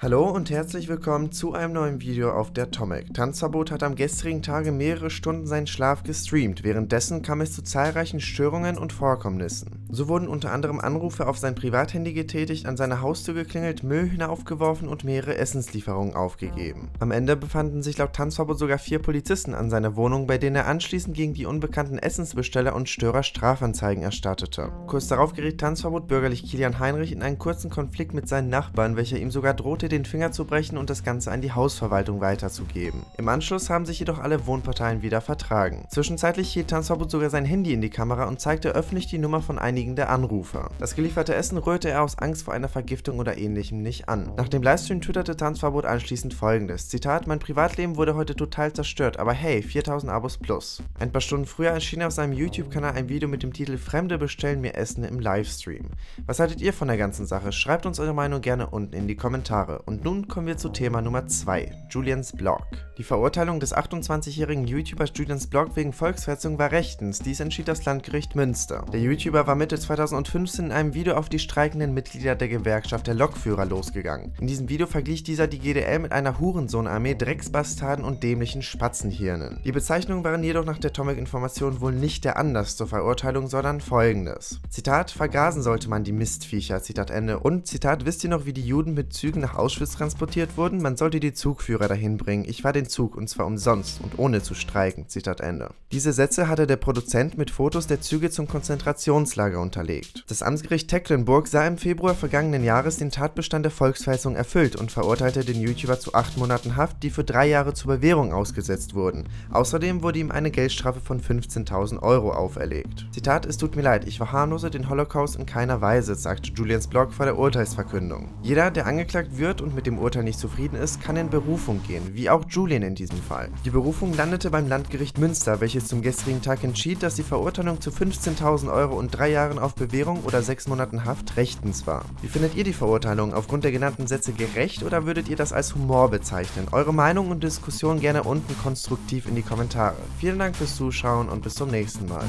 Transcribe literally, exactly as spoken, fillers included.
Hallo und herzlich willkommen zu einem neuen Video auf der Tomekk. Tanzverbot hat am gestrigen Tage mehrere Stunden seinen Schlaf gestreamt, währenddessen kam es zu zahlreichen Störungen und Vorkommnissen. So wurden unter anderem Anrufe auf sein Privathandy getätigt, an seiner Haustür geklingelt, Müll hinaufgeworfen und mehrere Essenslieferungen aufgegeben. Am Ende befanden sich laut Tanzverbot sogar vier Polizisten an seiner Wohnung, bei denen er anschließend gegen die unbekannten Essensbesteller und Störer Strafanzeigen erstattete. Kurz darauf geriet Tanzverbot bürgerlich Kilian Heinrich in einen kurzen Konflikt mit seinen Nachbarn, welcher ihm sogar drohte, den Finger zu brechen und das Ganze an die Hausverwaltung weiterzugeben. Im Anschluss haben sich jedoch alle Wohnparteien wieder vertragen. Zwischenzeitlich hielt Tanzverbot sogar sein Handy in die Kamera und zeigte öffentlich die Nummer von einigen der Anrufer. Das gelieferte Essen rührte er aus Angst vor einer Vergiftung oder ähnlichem nicht an. Nach dem Livestream twitterte Tanzverbot anschließend folgendes, Zitat, mein Privatleben wurde heute total zerstört, aber hey, viertausend Abos plus. Ein paar Stunden früher erschien auf seinem YouTube-Kanal ein Video mit dem Titel Fremde bestellen mir Essen im Livestream. Was haltet ihr von der ganzen Sache? Schreibt uns eure Meinung gerne unten in die Kommentare. Und nun kommen wir zu Thema Nummer zwei, JuliensBlog. Die Verurteilung des achtundzwanzigjährigen YouTubers JuliensBlog wegen Volksverhetzung war rechtens, dies entschied das Landgericht Münster. Der YouTuber war Mitte zweitausendfünfzehn in einem Video auf die streikenden Mitglieder der Gewerkschaft der Lokführer losgegangen. In diesem Video verglich dieser die G D L mit einer Hurensohnarmee, Drecksbastarden und dämlichen Spatzenhirnen. Die Bezeichnungen waren jedoch nach der Tomic-Information wohl nicht der Anlass zur Verurteilung, sondern folgendes. Zitat, vergasen sollte man die Mistviecher, Zitat Ende, und Zitat, wisst ihr noch, wie die Juden mit Zügen nach Auschwitz transportiert wurden, man sollte die Zugführer dahin bringen, ich war den Zug und zwar umsonst und ohne zu streiken, Zitat Ende. Diese Sätze hatte der Produzent mit Fotos der Züge zum Konzentrationslager unterlegt. Das Amtsgericht Tecklenburg sah im Februar vergangenen Jahres den Tatbestand der Volksverhetzung erfüllt und verurteilte den YouTuber zu acht Monaten Haft, die für drei Jahre zur Bewährung ausgesetzt wurden. Außerdem wurde ihm eine Geldstrafe von fünfzehntausend Euro auferlegt. Zitat, es tut mir leid, ich verharmlose den Holocaust in keiner Weise, sagte JuliensBlog vor der Urteilsverkündung. Jeder, der angeklagt wird und mit dem Urteil nicht zufrieden ist, kann in Berufung gehen, wie auch Julien in diesem Fall. Die Berufung landete beim Landgericht Münster, welches zum gestrigen Tag entschied, dass die Verurteilung zu fünfzehntausend Euro und drei Jahren auf Bewährung oder sechs Monaten Haft rechtens war. Wie findet ihr die Verurteilung aufgrund der genannten Sätze gerecht oder würdet ihr das als Humor bezeichnen? Eure Meinung und Diskussion gerne unten konstruktiv in die Kommentare. Vielen Dank fürs Zuschauen und bis zum nächsten Mal.